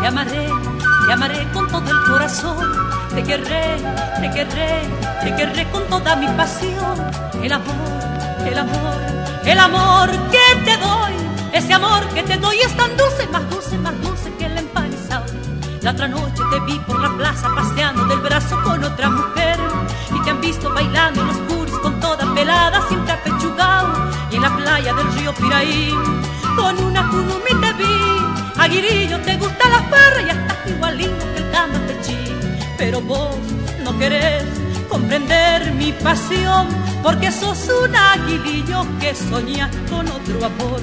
te amaré con todo el corazón. Te querré, te querré, te querré con toda mi pasión. El amor, el amor, el amor que te doy, ese amor que te doy es tan dulce, más dulce, más dulce que el empanizado. La otra noche te vi por la plaza paseando del brazo con otra mujer, y te han visto bailando en los cursos con toda pelada, siempre apechugado, y en la playa del río Piraí con una curumita te vi. Aguirillo, te gustan las barras y estás igualito que el camapechí, pero vos no querés comprender mi pasión, porque sos un aguilillo que soñas con otro amor.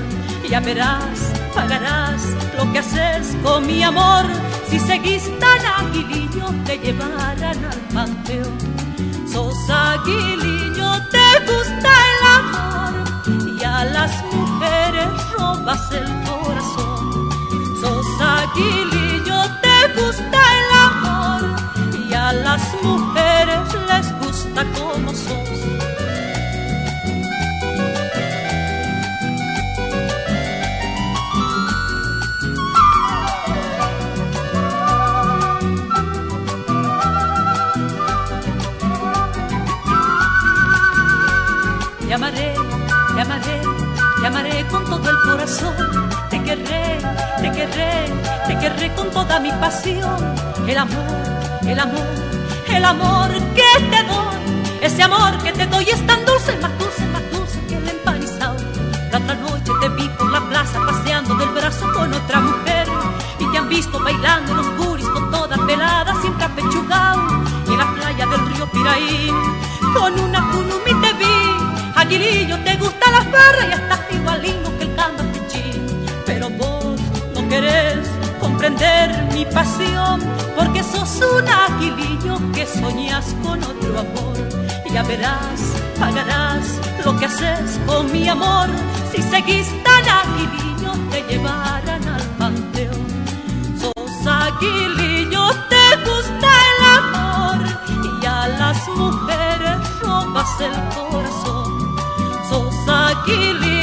Ya verás, pagarás lo que haces con mi amor. Si seguís tan aguilillo te llevarán al panteón. Sos aguilillo, te gusta el amor y a las mujeres robas el corazón. Sos aguilillo, te gusta el amor y a las mujeres les gusta como sos. Te amaré, te amaré, te amaré con todo el corazón. Te querré, te querré, te querré con toda mi pasión. El amor, el amor, el amor que te doy, ese amor que te doy es tan dulce, más dulce, más dulce que el empanizado. La otra noche te vi por la plaza paseando del brazo con otra mujer, y te han visto bailando en los guris con toda pelada, siempre apechugado, y en la playa del río Piraí con una cunumi te vi. Aguilillo, te gustan las barras y estás igualito que el camapechí, pero vos no querés comprender mi pasión, porque sos un aguilillo que soñas con otro amor. Ya verás, pagarás lo que haces con mi amor. Si seguís tan aguilillo te llevarán al panteón. Sos aguilillo, te gusta el amor y a las mujeres robas el corazón. Aguilillo.